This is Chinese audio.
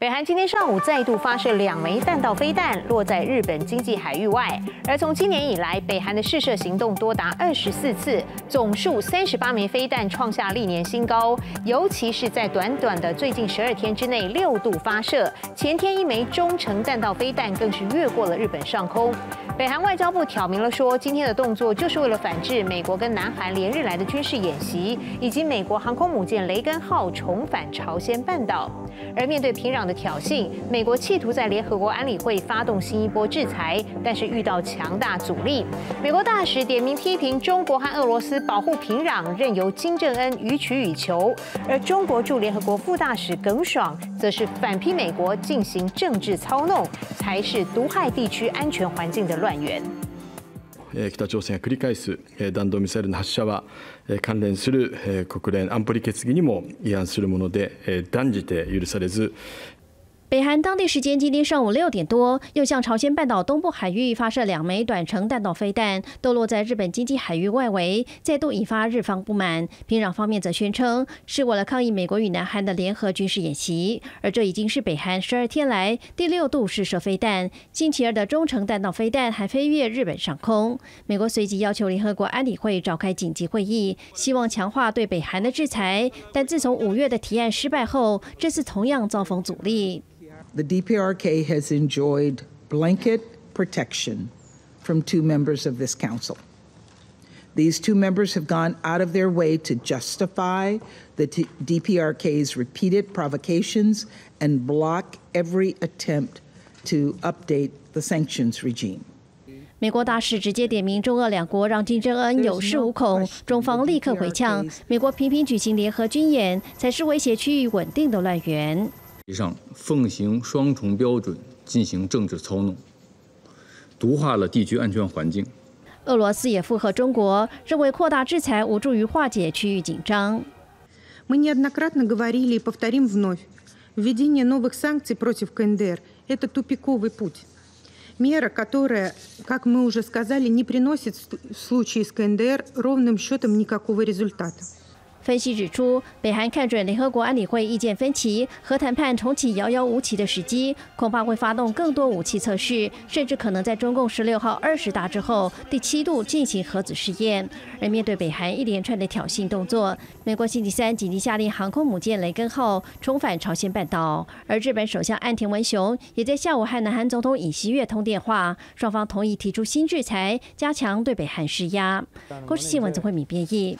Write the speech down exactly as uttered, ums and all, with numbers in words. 北韩今天上午再度发射两枚弹道飞弹，落在日本经济海域外。而从今年以来，北韩的试射行动多达二十四次，总数三十八枚飞弹创下历年新高。尤其是在短短的最近十二天之内六度发射，前天一枚中程弹道飞弹更是越过了日本上空。北韩外交部挑明了说，今天的动作就是为了反制美国跟南韩连日来的军事演习，以及美国航空母舰雷根号重返朝鲜半岛。而面对平壤 的挑衅，美国企图在联合国安理会发动新一波制裁，但是遇到强大阻力。美国大使点名批评中国和俄罗斯保护平壤，任由金正恩予取予求。而中国驻联合国副大使耿爽则是反批美国进行政治操弄，才是毒害地区安全环境的乱源。北朝鮮が繰り返す弾道ミサイルの発射は関連する国連安保理決議にも違反するもので、断じて許されず。 北韩当地时间今天上午六点多，又向朝鲜半岛东部海域发射两枚短程弹道飞弹，都落在日本经济海域外围，再度引发日方不满。平壤方面则宣称是为了抗议美国与南韩的联合军事演习，而这已经是北韩十二天来第六度试射飞弹。星期二的中程弹道飞弹还飞越日本上空。美国随即要求联合国安理会召开紧急会议，希望强化对北韩的制裁。但自从五月的提案失败后，这次同样遭逢阻力。 The D P R K has enjoyed blanket protection from two members of this council. These two members have gone out of their way to justify the D P R K's repeated provocations and block every attempt to update the sanctions regime. 美国大使直接点名中俄两国让金正恩有恃无恐，中方立刻回呛，美国频频举行联合军演才是威胁区域稳定的乱源。 以上奉行双重标准进行政治操弄，毒化了地区安全环境。俄罗斯也附和中国，认为扩大制裁无助于化解区域紧张。Мы неоднократно говорили и повторим вновь: введение новых санкций против КНДР – это тупиковый путь. Мера, которая, как мы уже сказали, не приносит в случае с КНДР ровным счетом никакого результата. 分析指出，北韩看准联合国安理会意见分歧和谈判重启遥遥无期的时机，恐怕会发动更多武器测试，甚至可能在中共十六号二十大之后第七度进行核子试验。而面对北韩一连串的挑衅动作，美国星期三紧急下令航空母舰雷根号重返朝鲜半岛，而日本首相岸田文雄也在下午和南韩总统尹锡悦通电话，双方同意提出新制裁，加强对北韩施压。国视新闻曾慧敏编译。